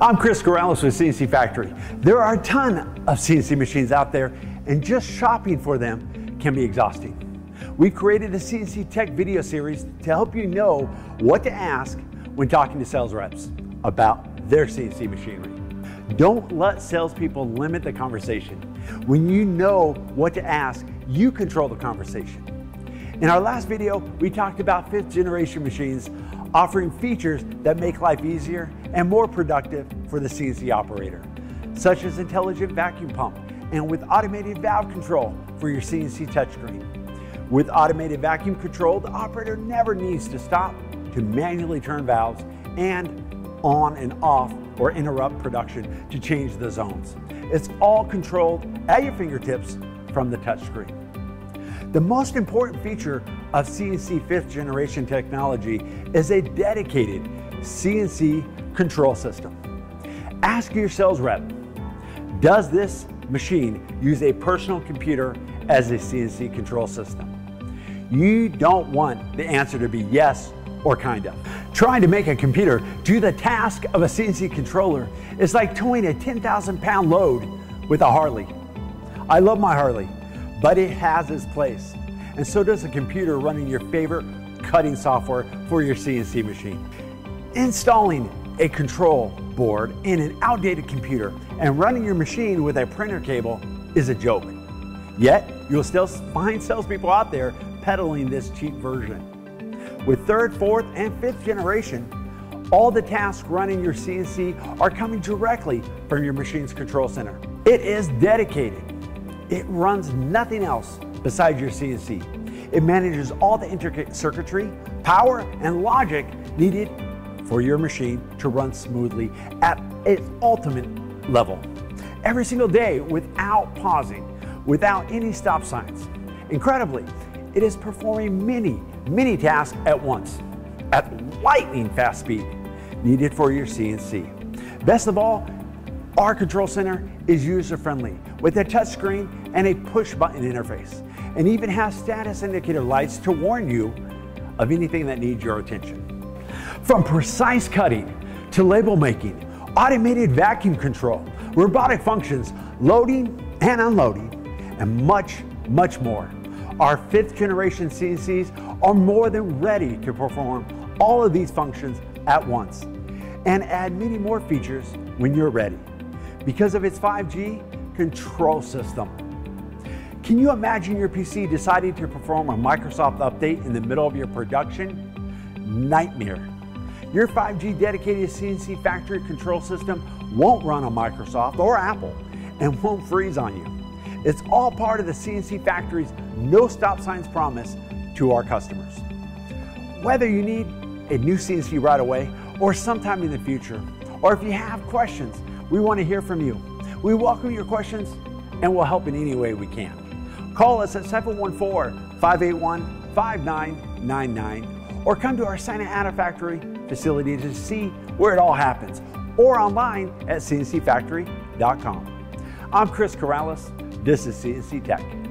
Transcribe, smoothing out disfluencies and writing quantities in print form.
I'm Chris Corrales with CNC Factory. There are a ton of CNC machines out there, and just shopping for them can be exhausting. We've created a CNC Tech video series to help you know what to ask when talking to sales reps about their CNC machinery. Don't let salespeople limit the conversation. When you know what to ask, you control the conversation. In our last video, we talked about 5th-generation machines offering features that make life easier and more productive for the CNC operator, such as intelligent vacuum pump and with automated valve control for your CNC touchscreen. With automated vacuum control, the operator never needs to stop to manually turn valves and on and off or interrupt production to change the zones. It's all controlled at your fingertips from the touchscreen. The most important feature of CNC 5th-generation technology is a dedicated CNC control system. Ask your sales rep, does this machine use a personal computer as a CNC control system? You don't want the answer to be yes or kind of. Trying to make a computer do the task of a CNC controller is like towing a 10,000-pound load with a Harley. I love my Harley, but it has its place, and so does a computer running your favorite cutting software for your CNC machine. Installing a control board in an outdated computer and running your machine with a printer cable is a joke. Yet, you'll still find salespeople out there peddling this cheap version. With 3rd, 4th, and 5th generation, all the tasks running your CNC are coming directly from your machine's control center. It is dedicated. It runs nothing else besides your CNC. It manages all the intricate circuitry, power, and logic needed for your machine to run smoothly at its ultimate level. Every single day without pausing, without any stop signs. Incredibly, it is performing many tasks at once at lightning fast speed needed for your CNC. Best of all, our control center is user-friendly with a touchscreen and a push-button interface, and even has status indicator lights to warn you of anything that needs your attention. From precise cutting to label making, automated vacuum control, robotic functions, loading and unloading, and much more, our 5th-generation CNCs are more than ready to perform all of these functions at once and add many more features when you're ready, because of its 5G control system. Can you imagine your PC deciding to perform a Microsoft update in the middle of your production? Nightmare. Your 5G dedicated CNC Factory control system won't run on Microsoft or Apple and won't freeze on you. It's all part of the CNC Factory's no stop signs promise to our customers. Whether you need a new CNC right away or sometime in the future, or if you have questions, we want to hear from you. We welcome your questions and we'll help in any way we can. Call us at 714-581-5999 or come to our Santa Ana factory facility to see where it all happens, or online at cncfactory.com. I'm Chris Corrales. This is CNC Tech.